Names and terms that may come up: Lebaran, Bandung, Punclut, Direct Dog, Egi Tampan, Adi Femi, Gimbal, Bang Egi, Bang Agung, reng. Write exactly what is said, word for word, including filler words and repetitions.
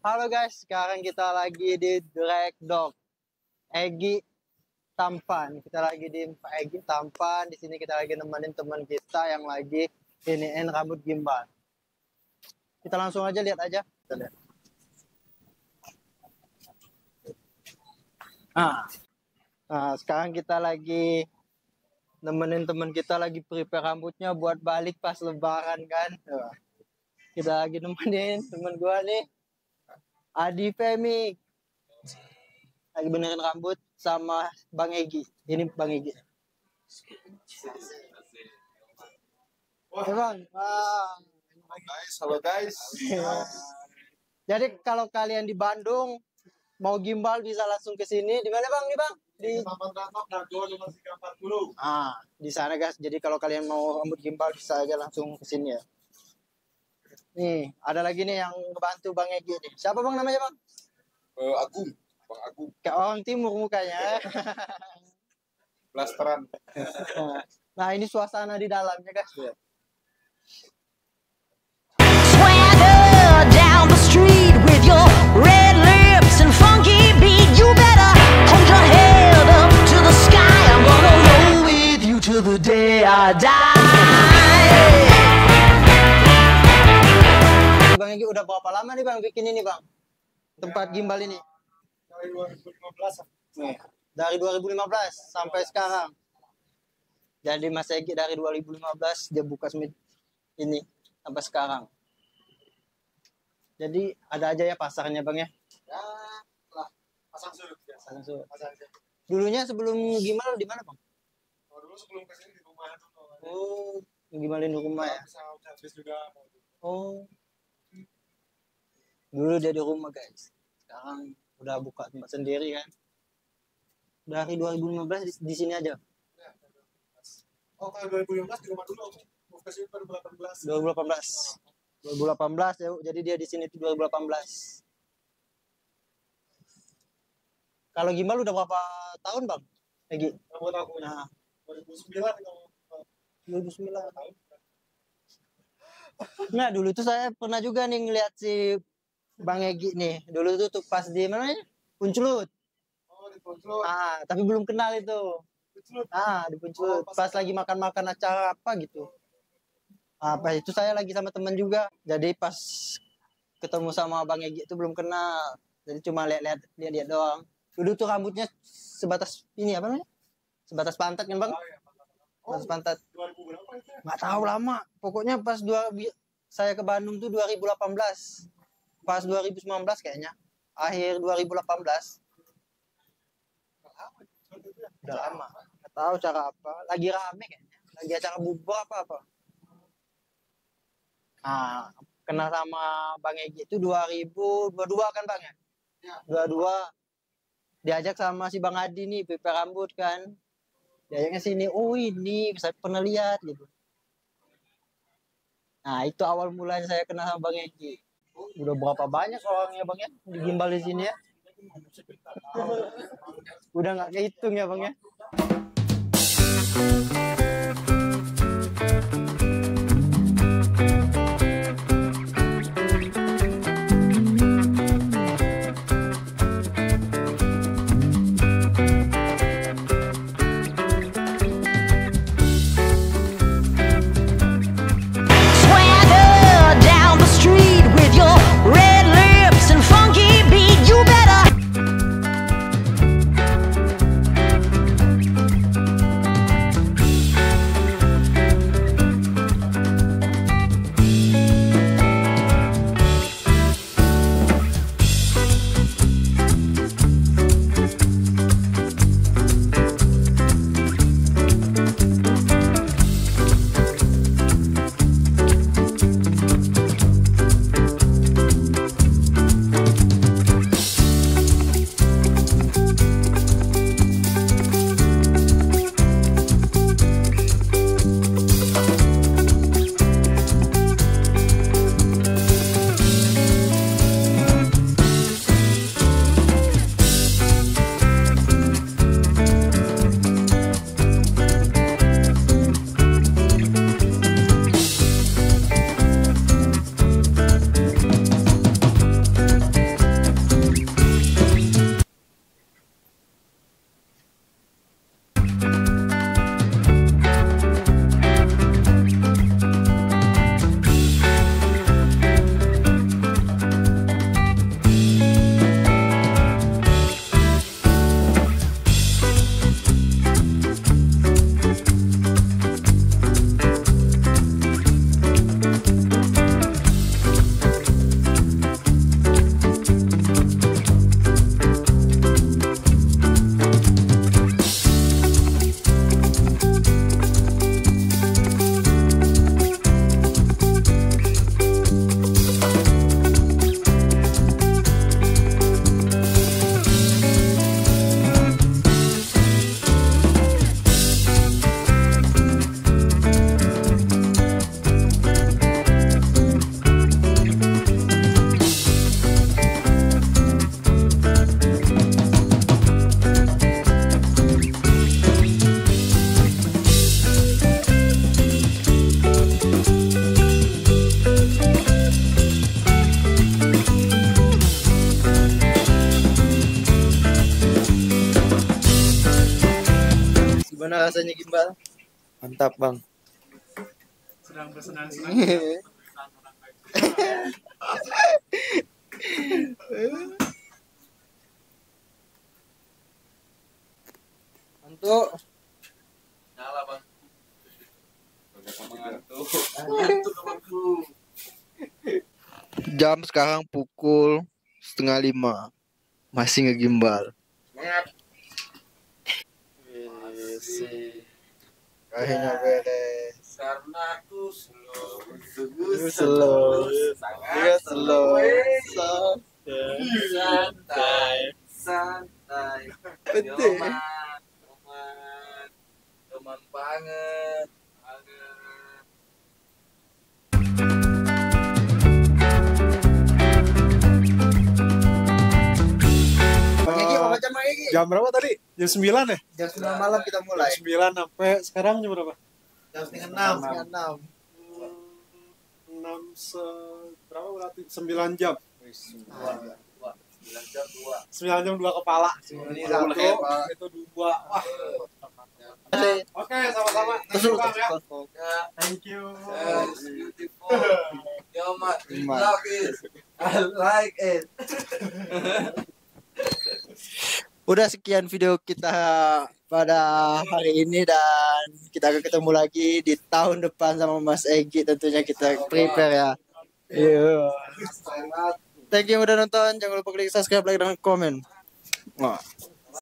Halo guys, sekarang kita lagi di Direct Dog. Egi Tampan. Kita lagi di Pak Egi Tampan. Di sini kita lagi nemenin teman kita yang lagi iniin rambut gimbal. Kita langsung aja lihat aja. Kita lihat. Nah. Nah, sekarang kita lagi nemenin teman kita lagi prepare rambutnya buat balik pas lebaran kan. Nah. Kita lagi nemenin teman gua nih. Adi Femi lagi benerin rambut sama Bang Egi. Ini Bang Egi. Wah, hey Bang. Wah. Guys, halo guys. Yeah. Jadi kalau kalian di Bandung mau gimbal bisa langsung ke sini. Di mana Bang? Di Bang? Di Ah, di sana guys. Jadi kalau kalian mau rambut gimbal bisa aja langsung ke sini ya. Nih, ada lagi nih yang ngebantu Bang Egi nih. Siapa Bang namanya Bang? Uh, Agung, Bang Agung. Kayak orang timur mukanya. Blasteran. Nah, ini suasana di dalamnya, guys. Yeah. Bang Egi udah berapa lama nih Bang bikin ini Bang? Tempat ya, gimbal ini? Dari dua ribu lima belas. Nah, dari dua ribu lima belas sampai sekarang. Jadi Mas Egi dari dua ribu lima belas dia buka smith ini sampai sekarang. Jadi ada aja ya pasarnya Bang ya? Ya lah, pasang surut ya. Pasang surut. Dulunya sebelum gimbal di mana Bang? Oh, dulu sebelum kesini di rumah dulu. Oh, gimbalin di rumah ya? Bisa habis juga. Oh. Dulu dia di rumah guys, sekarang udah buka tempat sendiri kan. Dari dua ribu lima belas di, di sini aja. Ya, oh kalau dua ribu lima belas di rumah dulu, mau ke sini dua ribu delapan belas. dua ribu delapan belas. dua ribu delapan belas ya, jadi dia di sini itu dua ribu delapan belas. Kalau gimbal udah berapa tahun bang? Egi? Berapa tahun? Nah. dua ribu sembilan kalau dua ribu sembilan tahun. Nah dulu tuh saya pernah juga nih ngeliat si Bang Egi nih, dulu tuh, tuh pas di mana ya? Punclut. Oh, di Punclut. Ah, tapi belum kenal itu. Punclut. Ah, di Punclut. Oh, pas, pas lagi makan-makan acara apa gitu. Ah, pas itu saya lagi sama temen juga. Jadi pas ketemu sama Bang Egi itu belum kenal. Jadi cuma lihat-lihat dia-dia doang. Dulu tuh rambutnya sebatas ini apa namanya? Sebatas pantat kan, Bang? Oh, iya, pantat. Sebatas pantat. dua ribu berapa itu? Enggak tahu lama. Pokoknya pas dua saya ke Bandung tuh dua ribu delapan belas. Pas dua ribu sembilan belas kayaknya, akhir dua ribu delapan belas. Udah lama, nggak tahu cara apa. Lagi rame kayaknya, lagi acara bubur apa-apa. Nah, kenal sama Bang Egi itu dua ribu dua puluh dua kan Bang ya? dua ribu dua puluh dua, diajak sama si Bang Adi nih, prepare rambut kan. Diajaknya sini, oh ini, saya pernah lihat gitu. Nah, itu awal mulanya saya kenal sama Bang Egi. Udah berapa banyak orangnya Bang ya di gimbal di sini ya? Udah nggak kehitung ya Bang ya? Gimana rasanya Gimbal? Mantap Bang. Sedang bersenang-senang. Untuk nyala Bang. Jam sekarang pukul setengah lima, masih ngegimbal. Akhirnya beres. Karena aku slow, slow, sangat slow, santai, santai, nyoman, nyoman, nyoman banget. Jam berapa tadi? Jam sembilan ya? Jam sembilan malam kita mulai. Jam sembilan sampai sekarang jam berapa? Jam setengah enam. Enam. Enam se berapa berarti? Sembilan jam. Dua. Sembilan jam dua. Sembilan jam dua kepala. Sembilan jam itu dua. Wah. Oke, sama-sama. Thank you. Beautiful. Yo ma, love it. I like it. Udah sekian video kita pada hari ini dan kita akan ketemu lagi di tahun depan sama Mas Egi, tentunya kita prepare ya. Iya. Thank you udah nonton, jangan lupa klik subscribe, like dan komen. Wah.